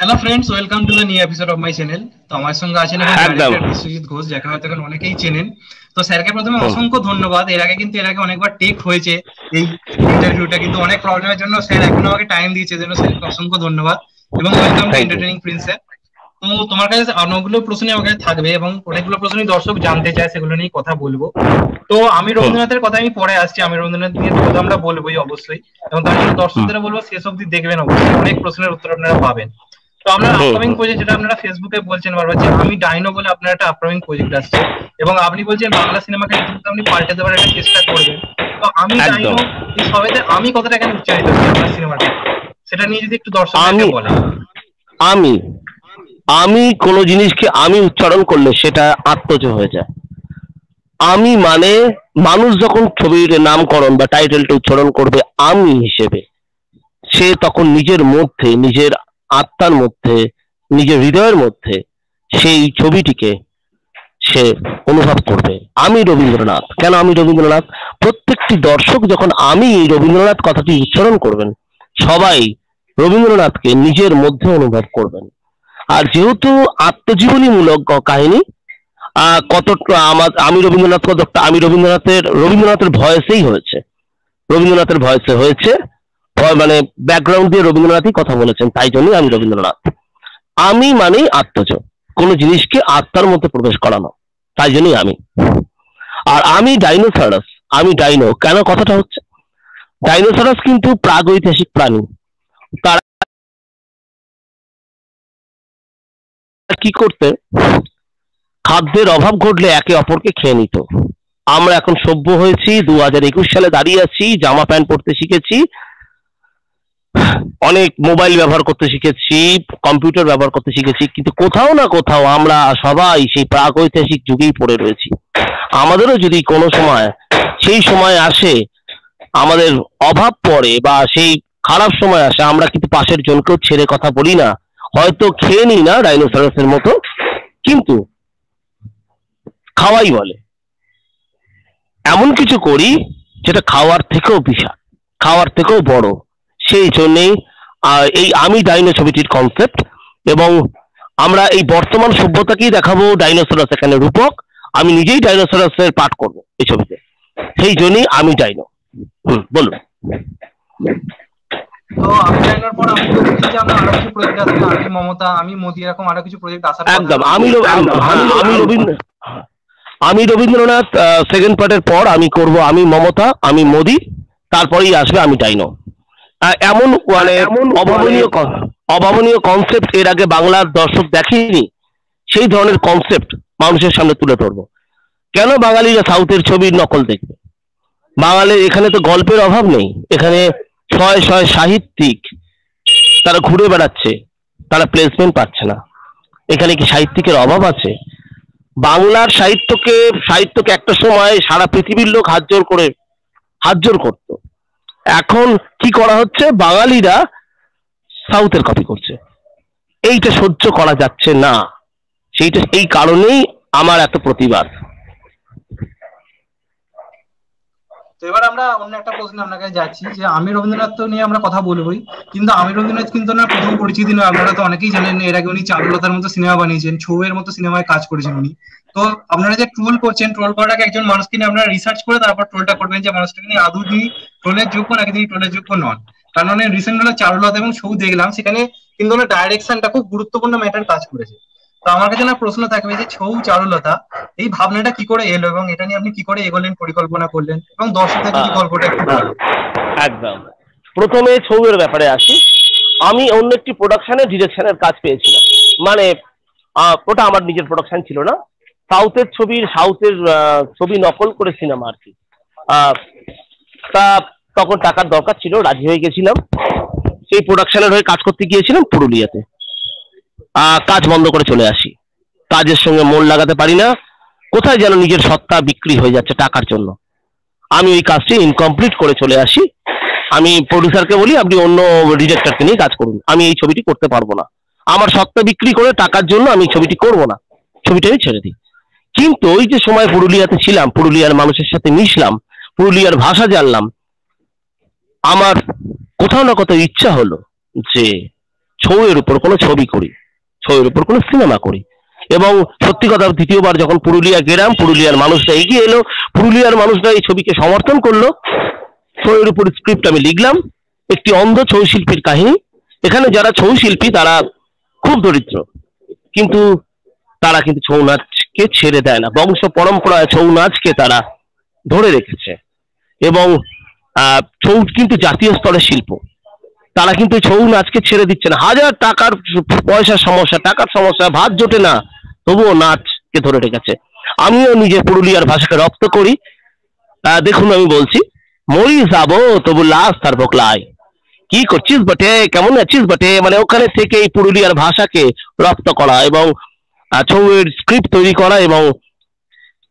Hello friends, welcome to the new episode of my channel. तो हमारे संगे আছেন সত্যজিৎ ঘোষ, যাকে হয়তো এখন অনেকেই চেনেন। তো স্যারকে প্রথমে অসংখ্য ধন্যবাদ। এর আগে কিন্তু অনেকবার টেক হয়েছে এই ইন্টারভিউটা, কিন্তু অনেক প্রবলেমের জন্য স্যার এখনো আমাকে টাইম দিয়েছে, জন্য স্যারকে অসংখ্য ধন্যবাদ এবং welcome to entertaining prince sir. তো তোমার কাছে অনেকগুলো প্রশ্ন আমাদের থাকবে এবং অনেকগুলো প্রশ্নই দর্শক জানতে চায়, সেগুলো নিয়ে কথা বলবো। তো আমি রবীন্দ্রনাথের কথা আমি পরে আসছি, আমি রবীন্দ্রনাথ নিয়ে কথা আমরা বলবোই অবশ্যই এবং তার জন্য দর্শকদের বলবো শেষ অবধি দেখবেন, অবশ্যই অনেক প্রশ্নের উত্তর আপনারা পাবেন। তো আমরা আপকামিং প্রজেক্ট, যেটা আপনারা ফেসবুকে বলছেন বারবার যে আমি ডাইনো বলে আপনার একটা আপকামিং প্রজেক্ট আসছে এবং আপনি বলছেন বাংলা সিনেমাকে আপনি পাল্টে দেওয়ার একটা চেষ্টা করবেন। তো আমি ডাইনো এই সবাইতে আমি কতটা কেন উচ্চারিত হচ্ছে বাংলা সিনেমাটা, সেটা নিয়ে যদি একটু দর্শকদের বলেন। আমি কোন জিনিসকে আমি উচ্চারণ করলে সেটা আত্মজ হয়ে যায়। আমি মানে মানুষ যখন ছবির নামকরণ বা টাইটেলটা উচ্চারণ করবে আমি হিসেবে, সে তখন নিজের মধ্যে, নিজের আত্মার মধ্যে, নিজের হৃদয়ের মধ্যে সেই ছবিটিকে সে অনুভব করবে। আমি রবীন্দ্রনাথ। কেন আমি রবীন্দ্রনাথ? প্রত্যেকটি দর্শক যখন আমি রবীন্দ্রনাথ কথাটি উচ্চারণ করবেন, সবাই রবীন্দ্রনাথকে নিজের মধ্যে অনুভব করবেন। আর যেহেতু আত্মজীবনীমূলক কাহিনী, কতটা আমি রবীন্দ্রনাথ, কতটা আমি রবীন্দ্রনাথের ভয়েসেই হয়েছে, রবীন্দ্রনাথের ভয়েসে হয়েছে, মানে ব্যাকগ্রাউন্ড দিয়ে রবীন্দ্রনাথই কথা বলেছেন, তাই জন্যই আমি রবীন্দ্রনাথ। আমি মানেই আত্মজ, কোনো জিনিসকে আত্মার মধ্যে প্রবেশ করানো, তাই জন্যই আমি। আর আমি ডাইনোসরাস, আমি ডাইনো কেন কথাটা হচ্ছে, ডাইনোসরাস কিন্তু প্রাগৈতিহাসিক প্রাণী। তারা কি করতে, খাদ্যের অভাব ঘটলে একে অপরকে খেয়ে নিত। আমরা এখন সভ্য হয়েছি, 2021 সালে দাঁড়িয়ে আছি, জামা প্যান্ট পরতে শিখেছি, অনেক মোবাইল ব্যবহার করতে শিখেছি, কম্পিউটার ব্যবহার করতে শিখেছি, কিন্তু কোথাও না কোথাও আমরা সবাই সেই প্রাগৈতিহাসিক যুগেই পড়ে রয়েছি। আমাদেরও যদি কোনো সময় সেই সময় আসে, আমাদের অভাব পড়ে বা সেই খারাপ সময় আসে, আমরা কিন্তু পাশের জনকেও ছেড়ে কথা বলি না, হয়তো খেয়ে নি না ডাইনোসরাসের মতো, কিন্তু খাওয়াই বলে। এমন কিছু করি যেটা খাওয়ার থেকেও বিশাল, খাওয়ার থেকেও বড়। সেই জন্যেই এই আমি ডাইনো ছবিটির কনসেপ্ট। এবং আমরা এই বর্তমান সভ্যতাকেই দেখাবো, ডাইনোসরাস এখানে রূপক। আমি নিজেই ডাইনোসরাসের পাঠ করবো এই ছবিতে, সেই জন্যই আমি ডাইনো। বলুন। তো আমি ডাইনোর পর আমি বলছি যে আমরা আরো কিছু প্রজেক্ট আছে, আমি মমতা, আমি মোদি, এরকম আরো কিছু প্রজেক্ট আসার কথা। একদম। আমি রবীন্দ্রনাথ সেকেন্ড পার্টের পর আমি করব আমি মমতা, আমি মোদি, তারপরেই আসবে আমি ডাইনো। এমন অভাবনীয় কনসেপ্ট এর আগে বাংলার দর্শক দেখেনি, সেই ধরনের কনসেপ্ট মানুষের সামনে তুলে ধরবো। কেন বাঙালিরা সাউথের ছবির নকল দেখবে? বাঙালির এখানে তো গল্পের অভাব নেই, এখানে ছয় ছয় সাহিত্যিক তারা ঘুরে বেড়াচ্ছে, তারা প্লেসমেন্ট পাচ্ছে না। এখানে কি সাহিত্যিকের অভাব আছে? বাংলার সাহিত্যকে একটা সময় সারা পৃথিবীর লোক হাতজোর করত। এখন কি করা হচ্ছে, বাঙালিরা সাউথের কপি করছে। এইটা সহ্য করা যাচ্ছে না, সেইটা এই কারণেই আমার এত প্রতিবাদ। তো এবার আমরা অন্য একটা প্রশ্ন আপনাকে যাচ্ছি, যে আমি রবীন্দ্রনাথ তো নিয়ে আমরা কথা বলবোই, কিন্তু আমি রবীন্দ্রনাথ কিন্তু না প্রথম পরিচিতি নয়, আপনারা তো অনেকেই জানেন। এর আগে উনি চারুলতার মতো সিনেমা বানিয়েছেন, ছৌয়ের মতো সিনেমায় কাজ করেছেন উনি। তো আপনারা যে ট্রোল করছেন, ট্রোল করার আগে একজন মানুষকে নিয়ে আপনারা রিসার্চ করে তারপর ট্রোলটা করবেন, যে মানুষটাকে নিয়ে আদৌ তিনি ট্রোলের যোগ্য নাকি তিনি ট্রোলের যোগ্য নন। কারণ অনেক রিসেন্ট হলো চারুলতা এবং ছৌ দেখলাম, সেখানে কিন্তু ওনার ডাইরেকশনটা খুব গুরুত্বপূর্ণ ম্যাটার কাজ করেছে। তো আমার কাছে না প্রশ্ন থাকবে যে ছৌ চারুলতা এই ভাবনাটা কি করে এলো এবং এটা নিয়ে আপনি কি করে এগোলেন, পরিকল্পনা করলেন এবং দর্শকদের কি গল্পটা একটু বলুন। একদম। প্রথমে ছৌয়ের ব্যাপারে আসি। আমি অন্য একটি প্রোডাকশনের ডিরেকশনের কাজ পেয়েছিলাম, মানে ওটা আমার নিজের প্রোডাকশন ছিল না, সাউথের ছবি নকল করে সিনেমা আর কি। তা তখন টাকার দরকার ছিল, রাজি হয়ে গেছিলাম। সেই প্রোডাকশনের হয়ে কাজ করতে গিয়েছিলাম পুরুলিয়াতে, কাজ বন্ধ করে চলে আসি, কাজের সঙ্গে মন লাগাতে পারি না, কোথায় যেন নিজের সত্তা বিক্রি হয়ে যাচ্ছে টাকার জন্য। আমি ওই কাজটি ইনকমপ্লিট করে চলে আসি। আমি প্রডিউসারকে বলি আপনি অন্য ডিরেক্টরকে নিয়ে কাজ করুন, আমি এই ছবিটি করতে পারবো না, আমার সত্তা বিক্রি করে টাকার জন্য আমি ছবিটি করবো না, ছবিটা আমি ছেড়ে দিই। কিন্তু ওই যে সময় পুরুলিয়াতে ছিলাম, পুরুলিয়ার মানুষের সাথে মিশলাম, পুরুলিয়ার ভাষা জানলাম, আমার কোথাও না কোথাও ইচ্ছা হলো যে ছৌয়ের উপর কোনো ছবি করি, ছৌয়ের উপর কোনো সিনেমা করি। এবং সত্যি কথা, দ্বিতীয়বার যখন পুরুলিয়া গেলাম, পুরুলিয়ার মানুষরা এগিয়ে এলো, পুরুলিয়ার মানুষরা এই ছবিকে সমর্থন করলো। ছৌয়ের উপর স্ক্রিপ্ট আমি লিখলাম, একটি অন্ধ ছৌ শিল্পীর কাহিনী। এখানে যারা ছৌ শিল্পী তারা খুব দরিদ্র, কিন্তু তারা কিন্তু ছৌ নাচকে ছেড়ে দেয় না। বংশ পরম্পরায় ছৌ নাচকে তারা ধরে রেখেছে এবং ছৌ কিন্তু জাতীয় স্তরের শিল্প। তারা কিন্তু ছৌ নাচকে ছেড়ে দিচ্ছে না। হাজার টাকার পয়সার সমস্যা, টাকার সমস্যা, ভাত জোটে না, তবুও নাচকে ধরে রেখেছে। আমিও নিজে পুরুলিয়ার ভাষাকে রপ্ত করি। দেখুন আমি বলছি, মরি যাবো তবু লাশ তার বকলায়, কি করছিস বটে, কেমন আছিস বটে। মানে ওখানে থেকে এই পুরুলিয়ার ভাষাকে রপ্ত করা এবং ছৌয়ের স্ক্রিপ্ট তৈরি করা এবং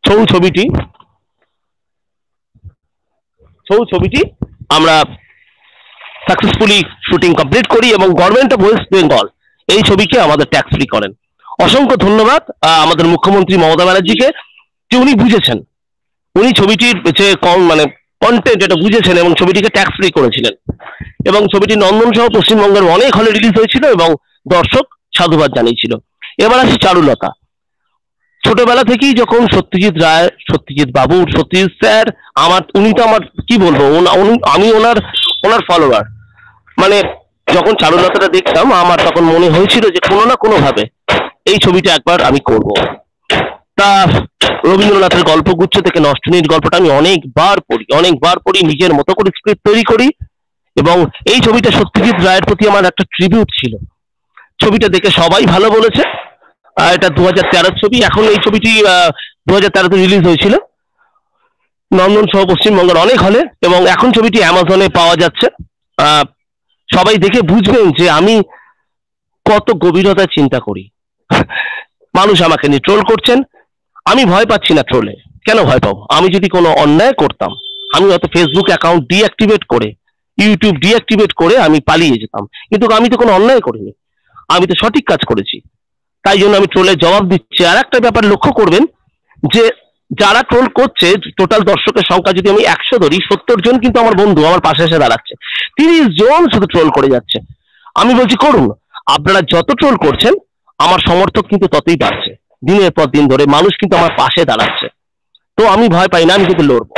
ছৌ ছবিটি আমরা সাকসেসফুলি শুটিং কমপ্লিট করি এবং গভর্নমেন্ট অফ ওয়েস্ট বেঙ্গল এই ছবিকে আমাদের ট্যাক্স ফ্রি করেন। অসংখ্য ধন্যবাদ আমাদের মুখ্যমন্ত্রী মমতা ব্যানার্জিকে, যে উনি বুঝেছেন, উনি ছবিটির যে মানে কন্টেন্ট এটা বুঝেছেন এবং ছবিটিকে ট্যাক্স ফ্রি করেছিলেন। এবং ছবিটি নন্দন সহ পশ্চিমবঙ্গের অনেক হলে রিলিজ হয়েছিল এবং দর্শক সাধুবাদ জানিয়েছিল। এবার আসি চারুলতা। ছোটবেলা থেকেই যখন সত্যজিৎ রায়, সত্যজিৎ বাবু, সত্যজিৎ স্যার, উনি তো আমার কি বলবো, আমি ওনার ফলোয়ার। মানে যখন চারুলতাটা দেখতাম আমার তখন মনে হয়েছিল যে কোনো না কোনো ভাবে এই ছবিটা একবার আমি করব। তা রবীন্দ্রনাথের গল্পগুচ্ছ থেকে নষ্টনীড় গল্পটা আমি অনেকবার পড়ি, নিজের মতো করে স্ক্রিপ্ট তৈরি করি এবং এই ছবিটা সত্যজিৎ রায়ের প্রতি আমার একটা ট্রিবিউট ছিল। ছবিটা দেখে সবাই ভালো বলেছে। এটা 2013 ছবি। এখন এই ছবিটি 2013-তে রিলিজ হয়েছিল নন্দন সহ পশ্চিমবঙ্গের অনেক হলে এবং এখন ছবিটি অ্যামাজনে পাওয়া যাচ্ছে। সবাই দেখে বুঝবেন যে আমি কত গভীরতায় চিন্তা করি। মানুষ আমাকে নিয়ে ট্রোল করছেন, আমি ভয় পাচ্ছি না ট্রোলে। কেন ভয় পাবো? আমি যদি কোনো অন্যায় করতাম আমি হয়তো ফেসবুক অ্যাকাউন্ট ডিঅ্যাক্টিভেট করে, ইউটিউব ডিঅ্যাক্টিভেট করে আমি পালিয়ে যেতাম, কিন্তু আমি তো কোনো অন্যায় করিনি, আমি তো সঠিক কাজ করেছি, তাই জন্য আমি ট্রোলের জবাব দিচ্ছি। আর একটা ব্যাপার লক্ষ্য করবেন যে যারা ট্রোল করছে, টোটাল দর্শকের সংখ্যা যদি আমি 100 ধরি, 70 জন কিন্তু আমার বন্ধু, আমার পাশে এসে দাঁড়াচ্ছে। 30 জন শুধু ট্রোল করে যাচ্ছে। আমি বলছি করুন, আপনারা যত ট্রোল করছেন আমার সমর্থক কিন্তু ততই বাড়ছে। দিনের পর দিন ধরে মানুষ কিন্তু আমার পাশে দাঁড়াচ্ছে। তো আমি ভয় পাই না, আমি কিন্তু লড়বো।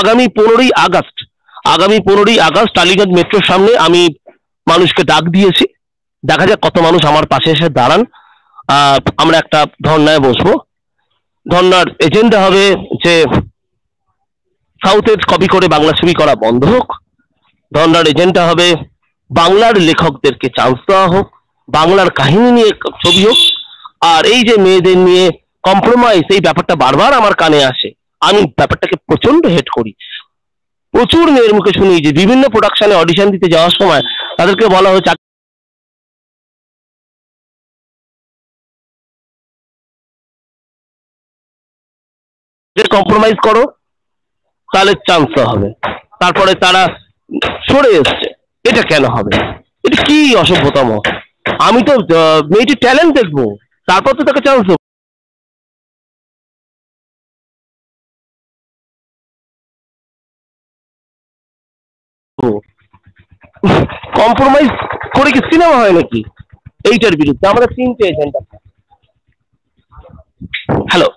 আগামী 15ই আগস্ট টালিগঞ্জ মেট্রোর সামনে আমি মানুষকে ডাক দিয়েছি। দেখা যাক কত মানুষ আমার পাশে এসে দাঁড়ান। আমরা একটা ধর্নায় বসবো। ধর্নার এজেন্ডা হবে যে সাউথের কপি করে বাংলা ছবি করা বন্ধ হোক। ধর্নার এজেন্ডা হবে বাংলার লেখকদেরকে চান্স দেওয়া হোক, বাংলার কাহিনী নিয়ে ছবি হোক। আর এই যে মেয়েদের নিয়ে কম্প্রোমাইজ, এই ব্যাপারটা বারবার আমার কানে আসে, আমি ব্যাপারটাকে প্রচন্ড হেট করি। প্রচুর মেয়ের মুখে শুনি যে বিভিন্ন প্রোডাকশনে অডিশন দিতে যাওয়ার সময় তাদেরকে বলা হয় কম্প্রোমাইজ করো, তাহলে চান্স হবে। তারপরে তারা সরে এসছে। এটা কেন হবে? এটা কি অসভ্যতম! আমি তো মেয়েটির ট্যালেন্ট দেখবো, তারপর তো তাকে চান্স দেবো। কম্প্রোমাইজ করে কি সিনেমা হয় নাকি? এইটার বিরুদ্ধে আমরা তিনটে এজেন্ডা। হ্যালো,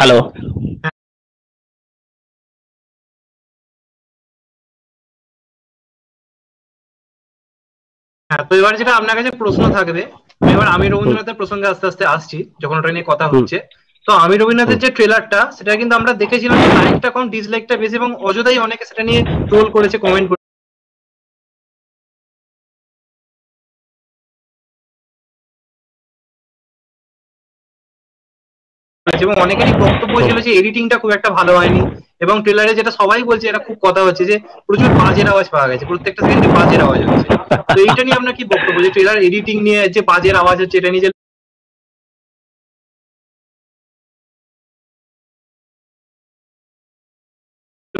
হ্যাঁ, তো এবার যেটা আপনার কাছে প্রশ্ন থাকবে, এবার আমি রবীন্দ্রনাথের প্রসঙ্গে আস্তে আস্তে আসছি যখন ওটা নিয়ে কথা হচ্ছে। তো আমি রবীন্দ্রনাথের যে ট্রেলারটা, সেটা কিন্তু আমরা দেখেছিলাম লাইকটা কম, ডিসলাইকটা বেশি এবং অযথাই অনেকে সেটা নিয়ে ট্রোল করেছে, কমেন্ট করেছে। এবং অনেকেরই বক্তব্য ছিল যে এডিটিংটা খুব একটা ভালো হয়নি এবং ট্রেলারে যেটা সবাই বলছে, এটা খুব কথা হচ্ছে যে প্রচুর বাজের আওয়াজ পাওয়া গেছে, প্রত্যেকটা সেকেন্ডে বাজের আওয়াজ হচ্ছে। তো এইটা নিয়ে আপনার কি বক্তব্য, যে ট্রেলার এডিটিং নিয়ে যে বাজের আওয়াজ হচ্ছে, এটা নিয়ে যে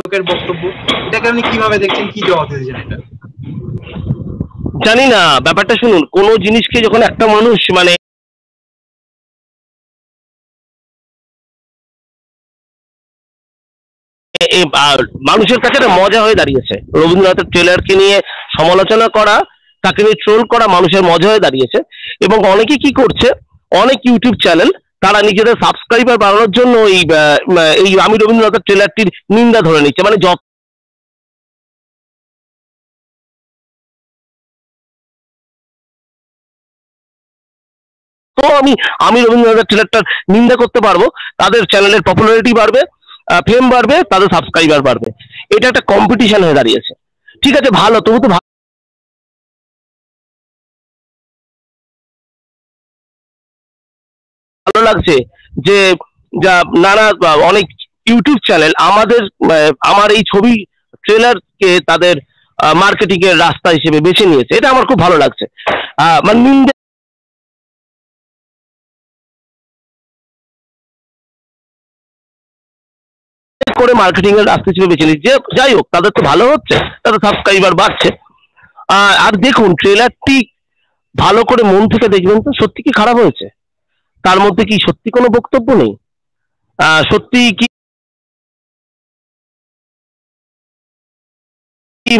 লোকের বক্তব্য, এটাকে আপনি কিভাবে দেখছেন, কি জবাব দিতে চান? এটা জানি না, ব্যাপারটা শুনুন, কোনো জিনিসকে যখন একটা মানুষ মানে মানুষের কাছে একটা মজা হয়ে দাঁড়িয়েছে। রবীন্দ্রনাথের ট্রেলারকে নিয়ে সমালোচনা করা, তাকে নিয়ে ট্রোল করা মানুষের মজা হয়ে দাঁড়িয়েছে। এবং অনেকে কি করছে, অনেক ইউটিউব চ্যানেল তারা নিজেদের সাবস্ক্রাইবার বাড়ানোর জন্য এই আমি রবীন্দ্রনাথের ট্রেলারটির নিন্দা ধরে নিচ্ছে। মানে আমি রবীন্দ্রনাথের ট্রেলারটার নিন্দা করতে পারবো, তাদের চ্যানেলের পপুলারিটি বাড়বে, ফেম বাড়বে, তাদের সাবস্ক্রাইবার বাড়বে। এটা একটা কম্পিটিশন হয়ে দাঁড়িয়েছে। ঠিক আছে, ভালো, তবু তো ভালো লাগছে যে যা নানা অনেক ইউটিউব চ্যানেল আমার এই ছবি ট্রেলারকে তাদের মার্কেটিং এর রাস্তা হিসেবে বেছে নিয়েছে। এটা আমার খুব ভালো লাগছে। মানে নিন্দা করে মার্কেটিং এর রাস্তা হিসেবে বেছে নিচ্ছে। যাই হোক, তাদের তো ভালো হচ্ছে, তাদের সাবস্ক্রাইবার বাড়ছে। আর দেখুন, ট্রেলারটি ভালো করে মন থেকে দেখবেন তো, সত্যি কি খারাপ হয়েছে? তার মধ্যে কি সত্যি কোনো বক্তব্য নেই? সত্যি কি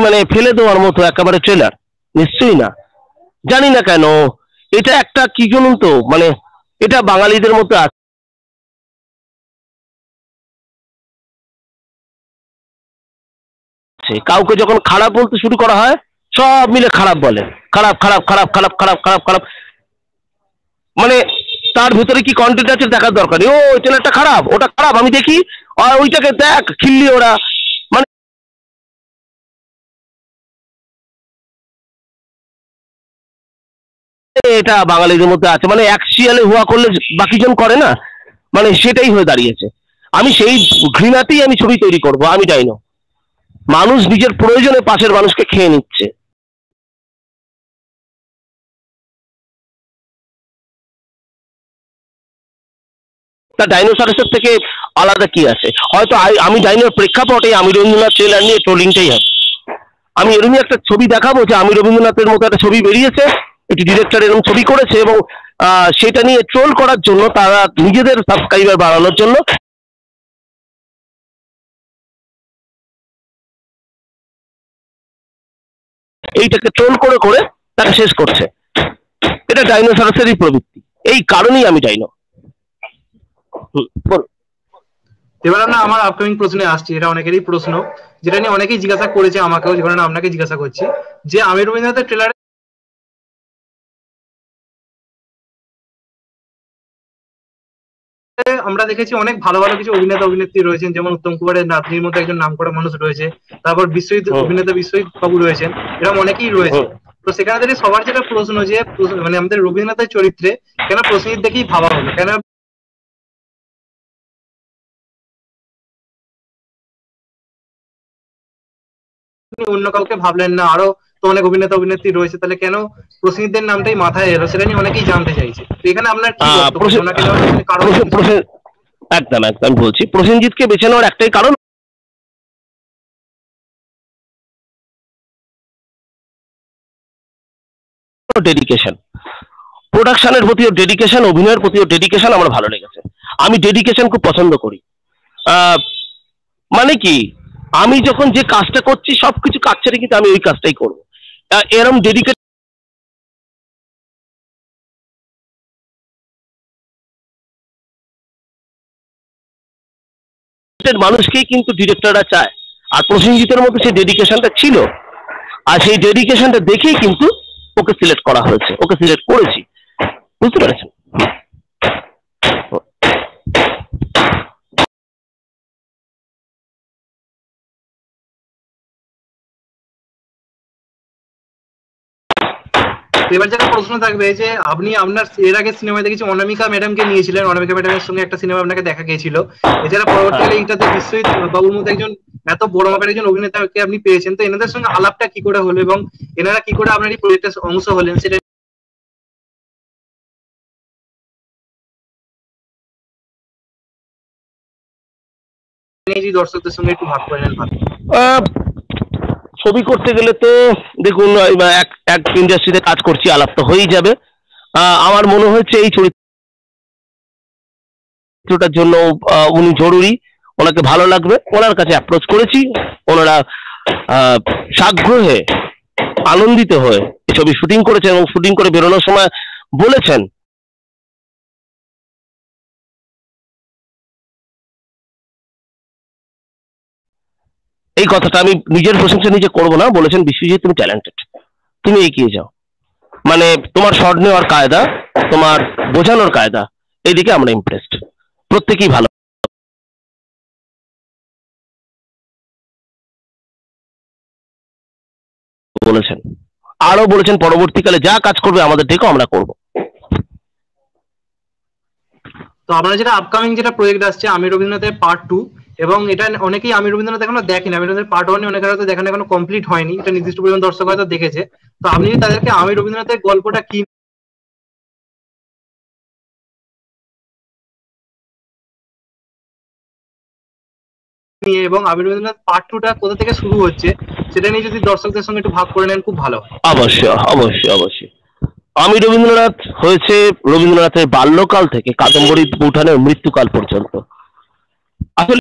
মানে ফেলে দেওয়ার মতো একেবারে ট্রেলার? নিশ্চয়ই না। জানি না কেন এটা একটা কি জানুন তো, মানে এটা বাঙালিদের মতো আছে, কাউকে যখন খারাপ বলতে শুরু করা হয় সব মিলে খারাপ বলে, খারাপ খারাপ খারাপ খারাপ খারাপ খারাপ খারাপ। মানে তার ভিতরে কি কন্টেন্ট আছে দেখার দরকার নেই। ও ট্রেলারটা খারাপ, ওটা খারাপ, আমি দেখি, আর ওইটাকে দেখ খিল্লি ওরা। মানে এটা বাঙালিদের মধ্যে আছে। মানে এক শিয়ালে হুয়া করলে বাকি জন করে না, মানে সেটাই হয়ে দাঁড়িয়েছে। আমি সেই ঘৃণাতেই আমি ছবি তৈরি করব, আমি চাই না। মানুষ নিজের প্রয়োজনে পাশের মানুষকে খেয়ে নিচ্ছে। তা ডাইনোসরের থেকে আলাদা কি আছে? হয়তো আমি ডাইনোর প্রেক্ষাপটে আমি রবীন্দ্রনাথ ট্রেলার নিয়ে ট্রোলিংটাই হবে। আমি এরমই একটা ছবি দেখাবো যে আমি রবীন্দ্রনাথের মতো একটা ছবি বেরিয়েছে, একটি ডিরেক্টর এরকম ছবি করেছে, এবং সেটা নিয়ে ট্রোল করার জন্য তারা নিজেদের সাবস্ক্রাইবার বাড়ানোর জন্য এইটাকে ট্রোল করে করে তারা শেষ করছে। এটা ডাইনোসরেরই প্রবৃত্তি। এই কারণেই আমি ডাইনো। এবার আমরা আমার আপকামিং প্রশ্নে আসছি, এটা অনেকেরই প্রশ্ন, যেটা নিয়ে অনেকেই জিজ্ঞাসা করেছে আমাকেও, যেখানে আপনাকে জিজ্ঞাসা করছি যে আমি রবীন্দ্রনাথের ট্রেলারে আমরা দেখেছি অনেক ভালো ভালো কিছু অভিনেতা অভিনেত্রী রয়েছেন, যেমন উত্তম কুমারের নাতনির মতো একজন নামকরা মানুষ রয়েছে, তারপর বিশ্বজিৎ অভিনেতা বিশ্বজিৎ বাবু রয়েছেন, এরকম অনেকেই রয়েছে। তো সেখানে থেকে সবার যেটা প্রশ্ন, যে মানে আমাদের রবীন্দ্রনাথের চরিত্রে কেন প্রসেনজিৎ দেখেই ভাবা হলো, কেন অন্য কাউকে ভাবলেন না? আরো তো অনেক অভিনেতা অভিনেত্রী রয়েছে, তাহলে কেন প্রসেনজিৎদের নামটাই মাথায় এলো, সেটা নিয়ে অনেকেই জানতে চাইছে। এখানে আপনার একদম একদম বলছি, প্রসেনজিৎকে বেছে নেওয়ার একটাই কারণ, ডেডিকেশন, প্রোডাকশনের প্রতিও ডেডিকেশন, অভিনয়ের প্রতিও ডেডিকেশন। আমার ভালো লেগেছে, আমি ডেডিকেশন খুব পছন্দ করি। মানে কি, আমি যখন যে কাজটা করছি সবকিছু কাজ ছেড়ে কিন্তু আমি ওই কাজটাই করবো, এরম ডেডিকেটেড মানুষকেই কিন্তু ডিরেক্টররা চায়। আর প্রসেনজিতের মধ্যে সেই ডেডিকেশনটা ছিল, আর সেই ডেডিকেশনটা দেখেই কিন্তু ওকে সিলেক্ট করা হয়েছে, ওকে সিলেক্ট করেছি। বুঝতে পেরেছেন? এবার যেটা প্রশ্ন থাকবে যে আপনি আপনার এর আগে সিনেমায় দেখেছি অনামিকা ম্যাডামকে নিয়েছিলেন, অনামিকা ম্যাডামের সঙ্গে একটা সিনেমা আপনাকে দেখা গিয়েছিল। এছাড়া পরবর্তীকালে এইটাতে বিশ্বজিৎ বাবুর মতো একজন এত বড় মাপের একজন অভিনেতাকে আপনি পেয়েছেন, তো এনাদের সঙ্গে আলাপটা কি করে হলো এবং এনারা কি করে আপনার এই প্রজেক্টের অংশ হলেন, সেটা দর্শকদের সঙ্গে একটু ভাগ করে নেন। ছবি করতে গেলে তো দেখুন, এক এক ইন্ডাস্ট্রিতে কাজ করছি, আলাপ তো হয়েই যাবে। আমার মনে হয়েছে এই চরিত্রটার জন্য উনি জরুরি, ওনাকে ভালো লাগবে ওনার কাছে অ্যাপ্রোচ করেছি ওনারা সাগ্রহে আনন্দিত হয়ে এই ছবি শুটিং করেছেন এবং শুটিং করে বেরোনোর সময় বলেছেন এই কথাটা আমি নিজের প্রশংসা নিজে করব না বলেছেন বিশ্বজিৎ তুমি ট্যালেন্টেড তুমি এগিয়ে যাও মানে তোমার শর্ট নেওয়ার কায়দা তোমার বোঝানোর কায়দা এদিকে আমরা ইমপ্রেসড প্রত্যেকই ভালো বলেছেন আরো বলেছেন পরবর্তীকালে যা কাজ করবে আমাদের থেকে আমরা করব তো আমরা যেটা আপকামিং যেটা প্রজেক্ট আসছে আমি রবীন্দ্রনাথের পার্ট 2 এবং এটা অনেকেই আমি রবীন্দ্রনাথ এখনো দেখেন আমি রবীন্দ্রনাথের পার্ট 1 এ অনেকের হয়তো দেখানো এখনো কমপ্লিট হয়নি এটা নির্দিষ্ট পরিমাণ দর্শক হয়তো দেখেছে তো আপনি তাদেরকে আমি রবীন্দ্রনাথের গল্পটা কি নিয়ে এবং আমি রবীন্দ্রনাথ পার্ট 2 টা কোথা থেকে শুরু হচ্ছে সেটা নিয়ে যদি দর্শকদের সঙ্গে একটু ভাগ করে নেন খুব ভালো অবশ্যই অবশ্যই অবশ্যই আমি রবীন্দ্রনাথ হয়েছে রবীন্দ্রনাথের বাল্যকাল থেকে কাদম্বরী উঠানের মৃত্যুকাল পর্যন্ত আসলে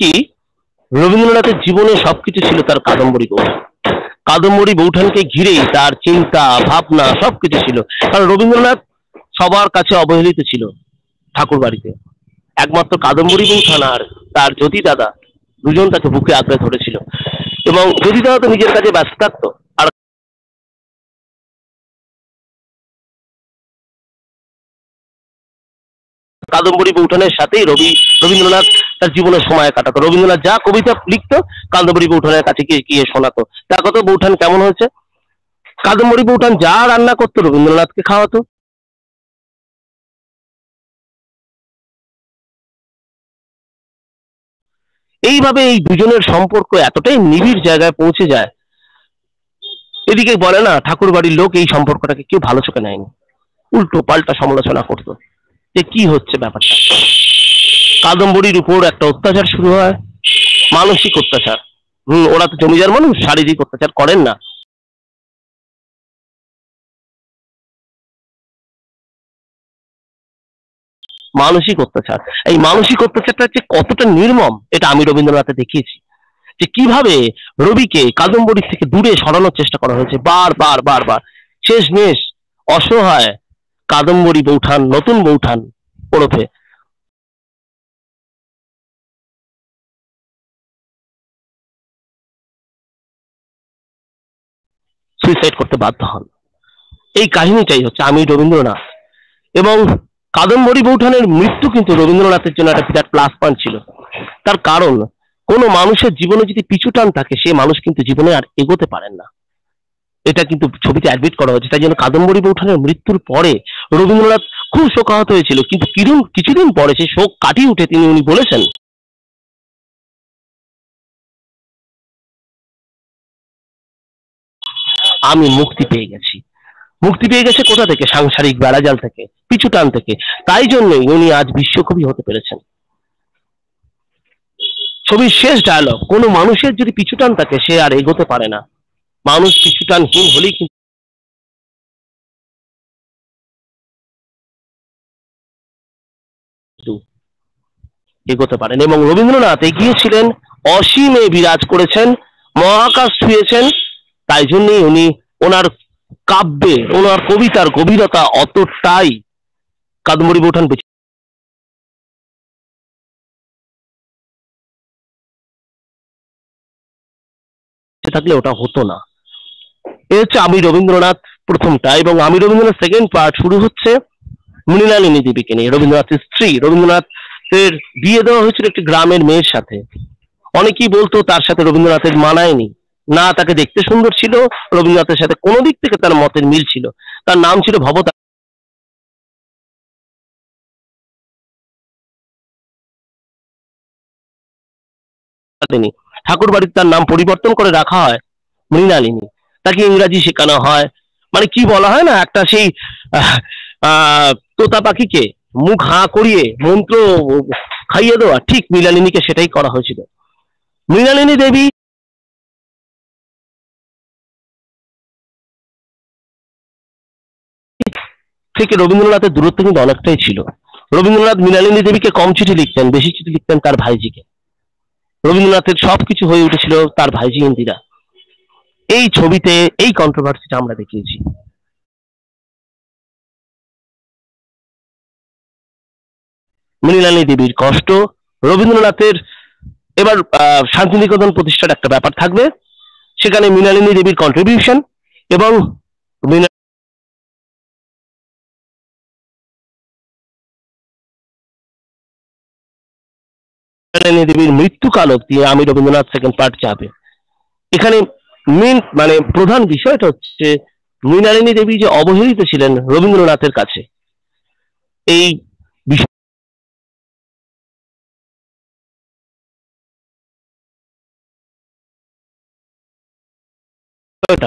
কি রবীন্দ্রনাথের জীবনে সবকিছু ছিল তার কাদম্বরী বৌঠান কাদম্বরী বৌঠানকে ঘিরেই তার চিন্তা ভাবনা সবকিছু ছিল কারণ রবীন্দ্রনাথ সবার কাছে অবহেলিত ছিল ঠাকুর বাড়িতে একমাত্র কাদম্বরী বৌঠান আর তার জ্যোতি দাদা দুজন তাকে বুকে আঁকড়ে ধরেছিল এবং জ্যোতি দাদা তো নিজের কাছে ব্যস্ত থাকতো আর কাদম্বরী বৌঠানের সাথেই রবীন্দ্রনাথ তার জীবনের সময় কাটাতো রবীন্দ্রনাথ যা কবিতা লিখতো কাদম্বরী বৌঠানের কাছে গিয়ে শোনাতো তার কথা বৌঠান কেমন হয়েছে কাদম্বরী বৌঠান যা রান্না করতো রবীন্দ্রনাথকে খাওয়াতো এইভাবে এই দুজনের সম্পর্ক এতটাই নিবিড় জায়গায় পৌঁছে যায় এদিকে বলে না ঠাকুর বাড়ির লোক এই সম্পর্কটাকে কেউ ভালো চোখে নেয়নি উল্টো পাল্টা সমালোচনা করতো যে কি হচ্ছে ব্যাপারটা কাদম্বরীর উপর একটা অত্যাচার শুরু হয় মানসিক অত্যাচার ওরা তো জমিদার মানুষ শারীরিক অত্যাচার করেন না মানসিক অত্যাচার এই মানসিক অত্যাচারটা যে কতটা নির্মম এটা আমি রবীন্দ্রনাথে দেখিয়েছি যে কিভাবে রবিকে কাদম্বরী থেকে দূরে সরানোর চেষ্টা করা হয়েছে বারবার বারবার শেষমেশ অসহায় কাদম্বরী বৌঠান নতুন বৌঠান ওরফে সুইসাইড করতে বাধ্য হন এই কাহিনীটাই হচ্ছে আমি রবীন্দ্রনাথ এবং কাদম্বরী বৌঠানের মৃত্যু কিন্তু রবীন্দ্রনাথের জন্য একটা বিরাট প্লাস পয়েন্ট ছিল তার কারণ কোনো মানুষের জীবনে যদি পিছু টান থাকে সে মানুষ কিন্তু জীবনে আর এগোতে পারেন না এটা কিন্তু ছবিতে অ্যাডমিট করা হয়েছে তাই জন্য কাদম্বরী বৌঠানের মৃত্যুর পরে রবীন্দ্রনাথ খুব শোকাহত হয়েছিল কিন্তু কিছুদিন পরে সেই শোক কাটিয়ে উঠে উনি বলেছেন আমি মুক্তি পেয়ে গেছি কোথা থেকে সাংসারিক বেড়াজাল থেকে পিছুটান থেকে তাই জন্যই উনি আজ বিশ্বকবি হতে পেরেছেন ছবির শেষ ডায়ালগ কোনো মানুষের যদি পিছুটান থাকে সে আর এগোতে পারে না মানুষ পিছুটানহীন হলেই কিন্তু এগোতে পারেন এবং রবীন্দ্রনাথ এগিয়েছিলেন অসীমে বিরাজ করেছেন মহাকাশ ছুঁয়েছেন তাই জন্যই উনি ওনার কাব্যে ওনার কবিতার গভীরতা অতটাই কাদম্বরী বৌঠান বেঁচে থাকলে ওটা হতো না এ হচ্ছে আমি রবীন্দ্রনাথ প্রথমটা এবং আমি রবীন্দ্রনাথ সেকেন্ড পার্ট শুরু হচ্ছে মৃণালিনী দেবীকে নিয়ে রবীন্দ্রনাথের স্ত্রী রবীন্দ্রনাথের বিয়ে দেওয়া হয়েছিল একটি গ্রামের মেয়ের সাথে অনেকেই বলতো তার সাথে রবীন্দ্রনাথের মানায়নি না তাকে দেখতে সুন্দর ছিল রবীন্দ্রনাথের সাথে কোনো দিক থেকে তার মতের মিল ছিল তার নাম ছিল ভবতা ঠাকুর বাড়িতে তার নাম পরিবর্তন করে রাখা হয় মৃণালিনী তাকে ইংরাজি শেখানো হয় মানে কি বলা হয় না একটা সেই তোতা পাখিকে মুখ হাঁ করিয়ে মন্ত্র খাইয়ে দেওয়া ঠিক মৃণালিনীকে সেটাই করা হয়েছিল মৃণালিনী দেবী থেকে রবীন্দ্রনাথের দূরত্ব কিন্তু অনেকটাই ছিল। রবীন্দ্রনাথ মৃণালিনী দেবীকে কম চিঠি লিখতেন, বেশি চিঠি লিখতেন তার ভাইজিকে। রবীন্দ্রনাথের সবকিছু হয়ে উঠেছিল তার ভাইজি ইন্দিরা। এই ছবিতে এই কন্ট্রোভার্সিটা আমরা দেখিয়েছি। মৃণালিনী দেবীর কষ্ট, রবীন্দ্রনাথের এবার শান্তিনিকেতন প্রতিষ্ঠার একটা ব্যাপার থাকবে, সেখানে মৃণালিনী দেবীর কন্ট্রিবিউশন এবং মৃণালিনী দেবীর মৃত্যুকাল অবধি আমি রবীন্দ্রনাথ সেকেন্ড পার্ট চাবে। এখানে মেন মানে প্রধান বিষয়টা হচ্ছে মৃণালিনী দেবী যে অবহেলিত ছিলেন রবীন্দ্রনাথের কাছে, এই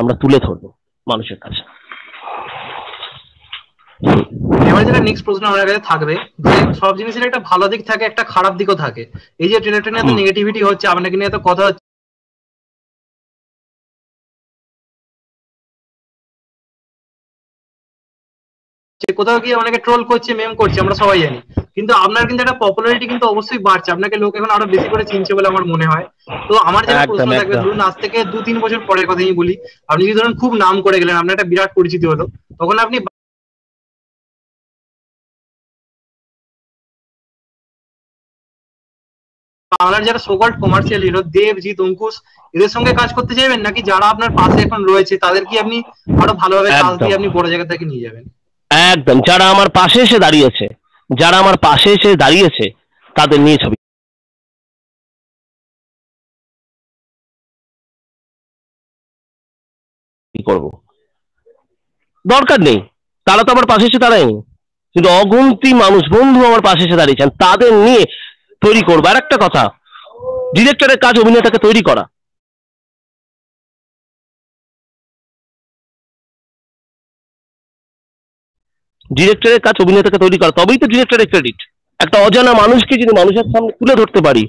আমরা তুলে ধরবো মানুষের কাছে। এবারে যেটা নেক্সট প্রশ্ন আমার কাছে থাকবে, যে সব জিনিসের একটা ভালো দিক থাকে, একটা খারাপ দিকও থাকে। এই যে ট্রেনে ট্রেনে এত নেগেটিভিটি হচ্ছে, আপনাকে নিয়ে এত কথা হচ্ছে, কোথাও গিয়ে অনেকে ট্রোল করছে, মেম করছে, আমরা সবাই জানি, কিন্তু আপনার কিন্তু একটা পপুলারিটি কিন্তু অবশ্যই বাড়ছে, আপনাকে লোক এখন আরো বেশি করে চিনছে বলে আমার মনে হয়। তো আমার যেটা প্রশ্ন থাকবে, ধরুন আজ থেকে 2-3 বছর পরের কথা আমি বলি, আপনি যদি ধরুন খুব নাম করে গেলেন, আপনার একটা বিরাট পরিচিতি হলো, তখন আপনি বাংলার যারা so called commercial hero Debjit, Ankush, এদের সঙ্গে কাজ করতে চাইবেন, নাকি যারা আপনার পাশে এখন রয়েছে তাদের কি আপনি আরো ভালোভাবে কাজ দিয়ে আপনি বড় জায়গা থেকে নিয়ে যাবেন? একদম, যারা আমার পাশে এসে দাঁড়িয়েছে, যারা আমার পাশে এসে দাঁড়িয়েছে তাদের নিয়ে ছবি করব, দরকার নেই, তারা তো আমার পাশে এসে দাঁড়ায়নি, কিন্তু অগুন্তি মানুষ বন্ধু আমার পাশে এসে দাঁড়িয়েছেন, তাদের নিয়ে তৈরি করবো। আর একটা কথা, ডিরেক্টরের কাজ অভিনেতাকে তৈরি করা, ডিরেক্টরের কাছে অভিনেতাকে তৈরি করা, তবেই তো ডিরেক্টরের ক্রেডিট। একটা অজানা মানুষকে যদি মানুষের সামনে তুলে ধরতে পারি,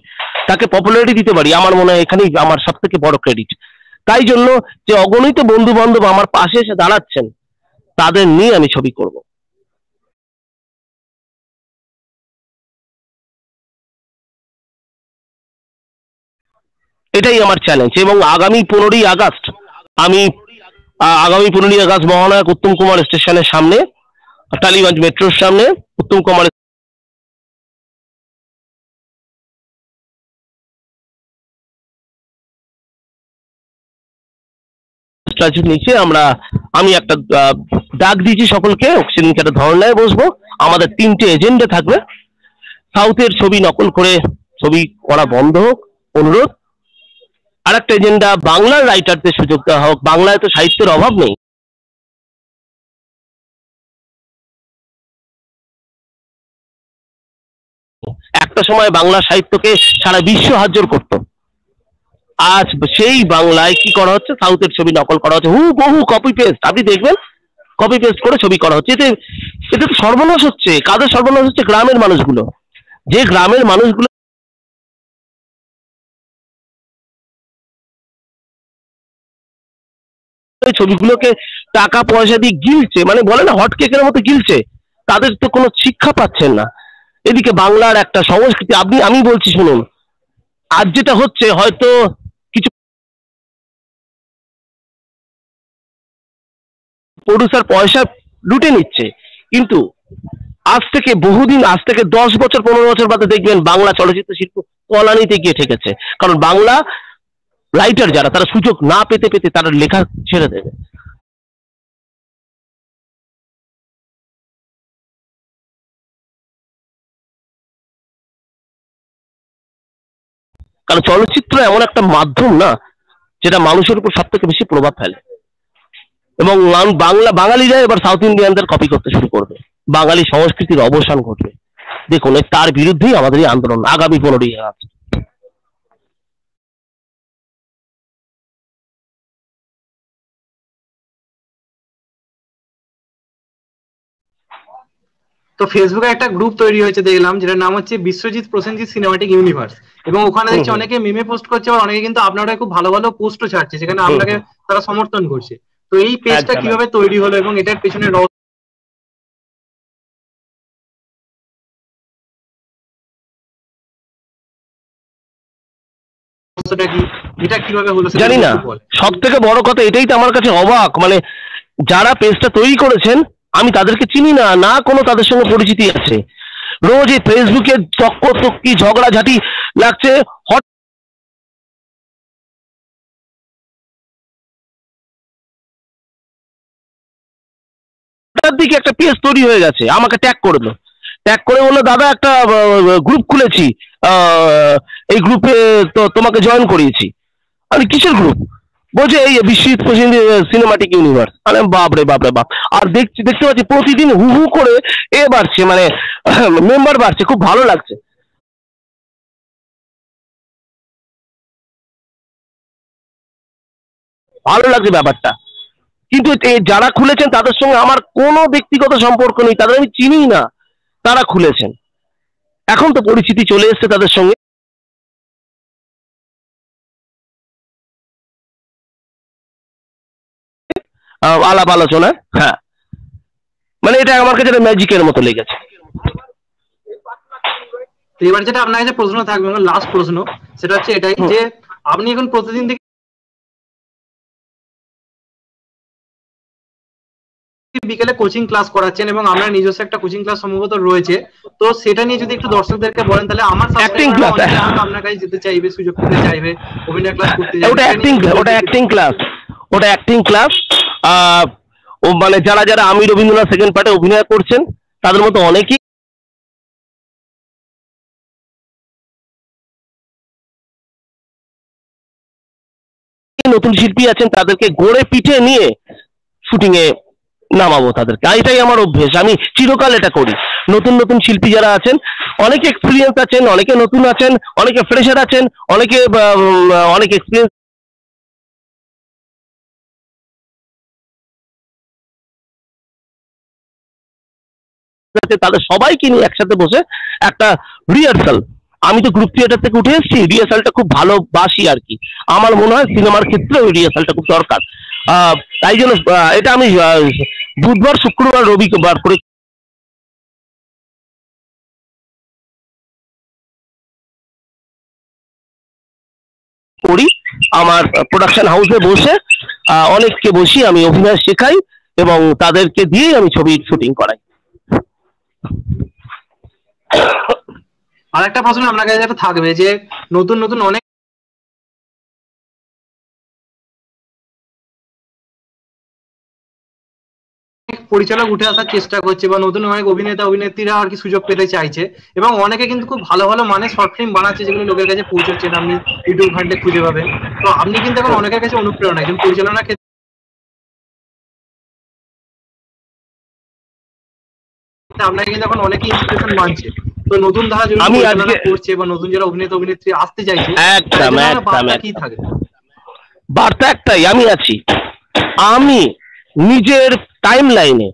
তাকে পপুলারিটি দিতে পারি, আমার মনে হয় এখানেই আমার সব থেকে বড় ক্রেডিট। তাই জন্য যে অগণিত বন্ধু বান্ধব আমার পাশে এসে দাঁড়াচ্ছেন, তাদের নিয়ে আমি ছবি করব। এটাই আমার চ্যালেঞ্জ। এবং আগামী 15ই আগস্ট আমি মহানায়ক উত্তম কুমার স্টেশনের সামনে, টালিগঞ্জ মেট্রোর সামনে উত্তম কুমার স্ট্যাচুর নিচে আমি একটা ডাক দিয়েছি সকলকে, সেদিনকে একটা ধর্ণায় বসবো। আমাদের 3টে এজেন্ডা থাকবে, সাউথের ছবি নকল করে ছবি করা বন্ধ হোক, অনুরোধ। আর একটা এজেন্ডা, বাংলার রাইটারদের সুযোগ দেওয়া হোক, বাংলায় তো সাহিত্যের অভাব নেই, একটা সময় বাংলা সাহিত্যকে সারা বিশ্ব হাজর করত, আজ সেই বাংলায় কি করা হচ্ছে, সাউথের ছবি নকল করা হচ্ছে, বহু কপি পেস্ট, আপনি দেখবেন কপি পেস্ট করে ছবি করা হচ্ছে। এতে তো সর্বনাশ হচ্ছে। কাদের সর্বনাশ হচ্ছে? গ্রামের মানুষগুলো, যে গ্রামের মানুষগুলো ছবিগুলোকে টাকা পয়সা দিয়ে গিলছে, মানে বলে না হটকেকের মতো গিলছে, তাদের তো কোনো শিক্ষা পাচ্ছেন না। এদিকে বাংলার একটা সংস্কৃতি, আমি বলছি শুনুন, আজ যেটা হচ্ছে হয়তো কিছু প্রডিউসার পয়সা লুটে নিচ্ছে, কিন্তু আজ থেকে 10 বছর 15 বছর বাদে দেখবেন বাংলা চলচ্চিত্র শিল্প তলানিতে গিয়ে ঠেকেছে। কারণ বাংলা রাইটার যারা, তারা সুযোগ না পেতে পেতে তারা লেখা ছেড়ে দেবে। কারণ চলচ্চিত্র এমন একটা মাধ্যম না যেটা মানুষের উপর সব থেকে বেশি প্রভাব ফেলে। এবং বাঙালিরা এবার সাউথ ইন্ডিয়ানদের কপি করতে শুরু করবে, বাঙালি সংস্কৃতির অবসান ঘটবে। দেখুন, তার বিরুদ্ধেই আমাদের এই আন্দোলন আগামী 15ই আগস্ট। তো ফেসবুকে একটা গ্রুপ তৈরি হয়েছে দেখলাম, যেটার নাম হচ্ছে বিশ্বজিৎ প্রসেনজিৎ সিনেমাটিক ইউনিভার্স, এবং ওখানে দেখছি অনেকে মেমে পোস্ট করছে, আর অনেকে কিন্তু আপনারা খুব ভালো ভালো পোস্টও ছাড়ছে যেখানে আপনাকে তারা সমর্থন করছে। তো এই পেজটা কিভাবে তৈরি হলো এবং এটার পেছনে জানি না। সব থেকে বড় কথা এটাই তো আমার কাছে অবাক, মানে যারা পেজটা তৈরি করেছেন আমি তাদেরকে চিনি না, না কোনো তাদের সঙ্গে পরিচিতি আছে। রোজ এই ফেসবুকে তক্কতক্কি ঝগড়াঝাটি লাগছে, হট দিকে একটা পেজ তৈরি হয়ে গেছে, আমাকে ট্যাগ করলো, ট্যাগ করে বললো দাদা একটা গ্রুপ খুলেছি, এই গ্রুপে তো তোমাকে জয়েন করিয়েছি। আমি কিসের গ্রুপ? বলছে এই বিশ্বজিৎ সিনেমাটিক ইউনিভার্স। আরে বাপরে বাপরে বাপ। আর দেখতে পাচ্ছি প্রতিদিন হু হু করে এ বাড়ছে, মানে মেম্বার বাড়ছে, খুব ভালো লাগছে। ভালো লাগছে ব্যাপারটা, কিন্তু যারা খুলেছেন তাদের সঙ্গে আমার কোনো ব্যক্তিগত সম্পর্ক নেই, তাদের আমি চিনি না, তারা খুলেছেন। এখন তো পরিচিতি চলে এসছে তাদের সঙ্গে, আলাপ আলোচনা, হ্যাঁ, মানে এটা আমার কাছে ম্যাজিকের মতো লেগেছে। এবার যেটা আপনার কাছে প্রশ্ন থাকবে, লাস্ট প্রশ্ন, সেটা হচ্ছে এটাই যে আপনি এখন প্রতিদিন থেকে বিকেলে কোচিং ক্লাস করাচ্ছেন এবং আমরা নিজস্ব একটা কোচিং ক্লাস সম্ভবত রয়েছে, তো সেটা নিয়ে যদি একটু দর্শকদেরকে বলেন তাহলে আমার আপনার কাছে যেতে চাইবে, সুযোগ পেতে চাইবে, অভিনয় ক্লাস করতে চাইবে। ওটা অ্যাক্টিং ক্লাস। মানে যারা যারা আমি রবীন্দ্রনাথ সেকেন্ড পার্টে অভিনয় করছেন তাদের মতো অনেকেই নতুন শিল্পী আছেন, তাদেরকে গড়ে পিঠে নিয়ে শুটিং এ নামাবো তাদেরকে। এটাই আমার অভ্যেস, আমি চিরকাল এটা করি। নতুন নতুন শিল্পী যারা আছেন, অনেকে এক্সপিরিয়েন্স আছেন, অনেকে নতুন আছেন, অনেকে ফ্রেশার আছেন, অনেক এক্সপিরিয়েন্স আছে, তাদের সবাইকে নিয়ে একসাথে বসে একটা রিহার্সাল। আমি তো গ্রুপ থিয়েটার থেকে উঠে এসেছি, রিহার্সালটা খুব ভালোবাসি আর কি। আমার মনে হয় সিনেমার ক্ষেত্রে ওই রিহার্সালটা খুব দরকার, তাই জন্য এটা আমি বুধবার শুক্রবার রবিবার করে করি। আমার প্রোডাকশন হাউসে বসে অনেককে বসি, আমি অভিনয় শেখাই এবং তাদেরকে দিয়ে আমি ছবির শুটিং করাই। আর একটা প্রশ্ন আপনার কাছে যেটা থাকবে যে নতুন নতুন অনেক পরিচালক উঠে আসার চেষ্টা করছে বা নতুন অনেক অভিনেতা অভিনেত্রীরা আর কি সুযোগ পেতে চাইছে এবং অনেকে কিন্তু খুব ভালো ভালো মানে শর্ট ফিল্ম বানাচ্ছে যেগুলো লোকের কাছে পৌঁছাচ্ছে না, আপনি ইউটিউব ঘাটলে খুঁজে পাবেন। তো আপনি কিন্তু এখন অনেকের কাছে অনুপ্রেরণা, একজন পরিচালনার ক্ষেত্রে আপনাকে কিন্তু এখন অনেকে ইন্সপিরেশন মানছে। তো নতুন ধারা যারা করছে বা নতুন যারা অভিনেতা অভিনেত্রী আসতে চাইছে, কি থাকে বার্তা? একটাই, আমি আছি, আমি নিজের টাইম লাইনে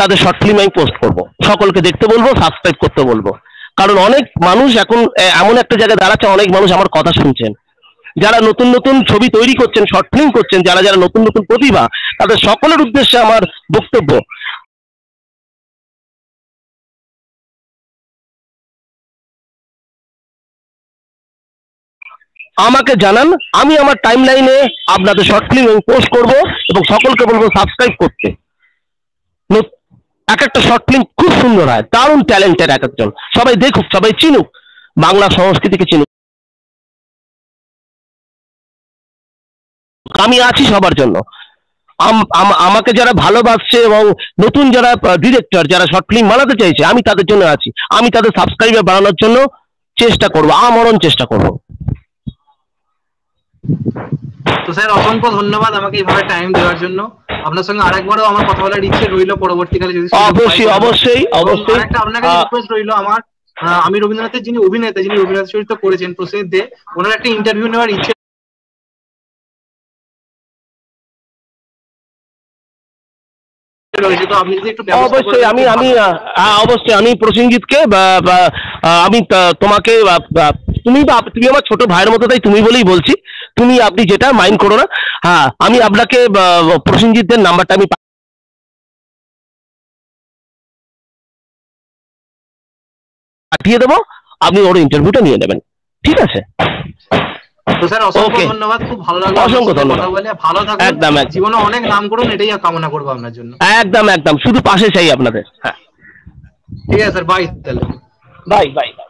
তাদের শর্ট ফিল্ম আমি পোস্ট করবো, সকলকে দেখতে বলবো, সাবস্ক্রাইব করতে বলবো। কারণ অনেক মানুষ এখন এমন একটা জায়গায় দাঁড়াচ্ছে, অনেক মানুষ আমার কথা শুনছেন, যারা নতুন নতুন ছবি তৈরি করছেন, শর্ট ফিল্ম করছেন, যারা যারা নতুন নতুন প্রতিভা, তাদের সকলের উদ্দেশ্যে আমার বক্তব্য, আমাকে জানান, আমি আমার টাইম লাইনে আপনাদের শর্ট ফিল্ম পোস্ট করব এবং সকলকে বলবো সাবস্ক্রাইব করতে। এক একটা শর্ট ফিল্ম খুব সুন্দর হয়, দারুণ ট্যালেন্টেড এক একজন, সবাই দেখুক, সবাই চিনুক, বাংলা সংস্কৃতিকে চিনুক। আমি আছি সবার জন্য। আমাকে যারা ভালোবাসছে এবং নতুন যারা ডিরেক্টর যারা শর্ট ফিল্ম বানাতে চাইছে, আমি তাদের জন্য আছি, আমি তাদের সাবস্ক্রাইবার বাড়ানোর জন্য চেষ্টা করবো, আমরণ চেষ্টা করবো। তো স্যার অসংখ্য ধন্যবাদ আমাকে এইভাবে টাইম দেওয়ার জন্য। আপনার সঙ্গে আরেকবারও আমার কথা বলার ইচ্ছে রইল পরবর্তীকালে, যদি অবশ্যই একটা আপনার কাছে রিকোয়েস্ট রইল আমার, আমি রবীন্দ্রনাথের যিনি অভিনেতা চরিত্র করেছেন প্রসেন দে, ওনার একটা ইন্টারভিউ নেওয়ার ইচ্ছে রয়েছে, তো আপনি যদি একটু অবশ্যই আমি প্রসেনজিৎকে আমি তোমাকে, তুমি আমার ছোট ভাইয়ের মতো, তাই তুমি বলেই বলছি, তুমি আপনি যেটা মাইন্ড করো না। হ্যাঁ, আমি আপনাকে প্রসেনজিৎদের নাম্বারটা আমি পাঠিয়ে দেব, আপনি ওর ইন্টারভিউটা নিয়ে নেবেন। ঠিক আছে তো স্যার অসংখ্য ধন্যবাদ, খুব ভালো লাগলো কথা বলে, ভালো থাকুন, একদম জীবনে অনেক নাম করুন এটাই কামনা করব আপনার জন্য, একদম একদম শুধু পাশে চাই আপনাদের। হ্যাঁ ঠিক আছে স্যার, বাই তাহলে, বাই বাই।